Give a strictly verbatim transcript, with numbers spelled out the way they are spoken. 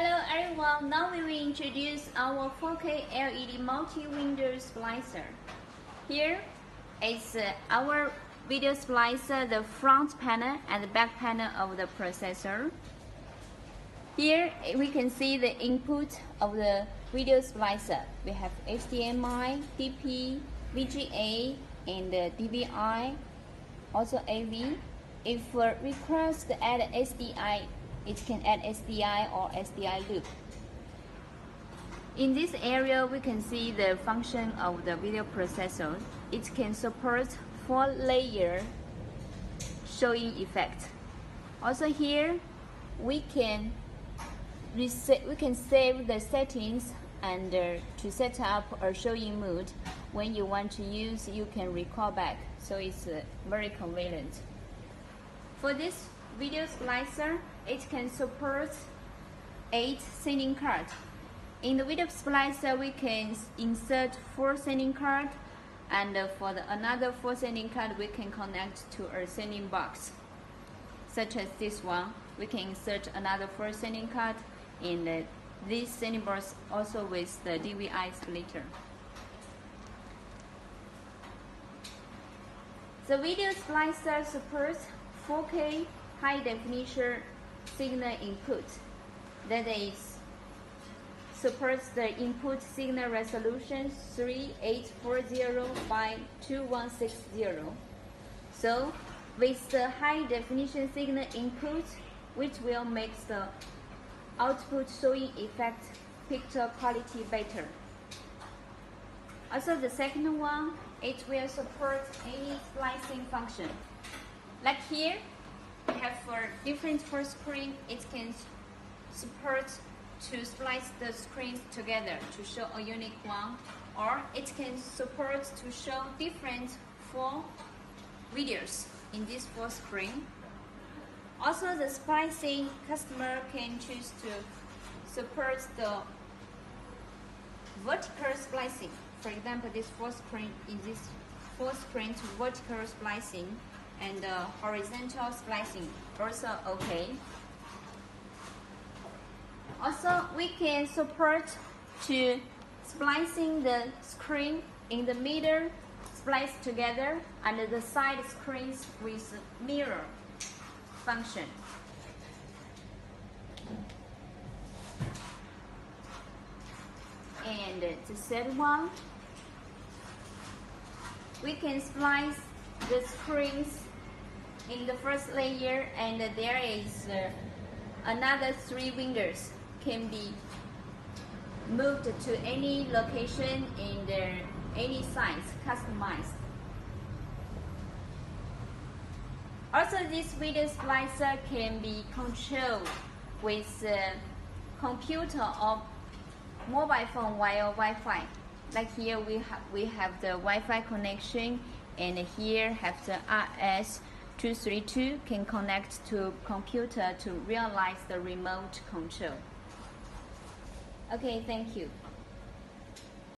Hello everyone, now we will introduce our four K L E D multi-window splicer. Here is uh, our video splicer, the front panel and the back panel of the processor. Here we can see the input of the video splicer. We have H D M I, D P, V G A and uh, D V I, also A V. If uh, request add S D I, it can add S D I or S D I loop. In this area, we can see the function of the video processor. It can support four layer showing effect. Also here, we can reset, we can save the settings and uh, to set up a showing mode. When you want to use, you can recall back. So it's uh, very convenient. For this video splicer, it can support eight sending cards. In the video splicer, we can insert four sending cards, and for the another four sending card, we can connect to a sending box, such as this one. We can insert another four sending card in the, this sending box, also with the D V I splitter. The video splicer supports four K high definition signal input, that is supports the input signal resolution three eight four zero by two one six zero. So with the high definition signal input, which will make the output showing effect picture quality better. Also the second one, it will support any splicing function. Like here, we have for different per screen, it can support to splice the screens together to show a unique one, or it can support to show different four videos in this four screen. Also, the splicing customer can choose to support the vertical splicing. For example, this four screen in this four screen to vertical splicing. And uh, horizontal splicing also okay. Also, we can support to splicing the screen in the middle, splice together, and the side screens with mirror function. And the third one, we can splice the screens in the first layer, and there is uh, another three windows can be moved to any location and uh, any size, customized. Also, this video splicer can be controlled with uh, computer or mobile phone via Wi-Fi. Like here, we have we have the Wi-Fi connection, and here have the R S two three two can connect to computer to realize the remote control. Okay, thank you.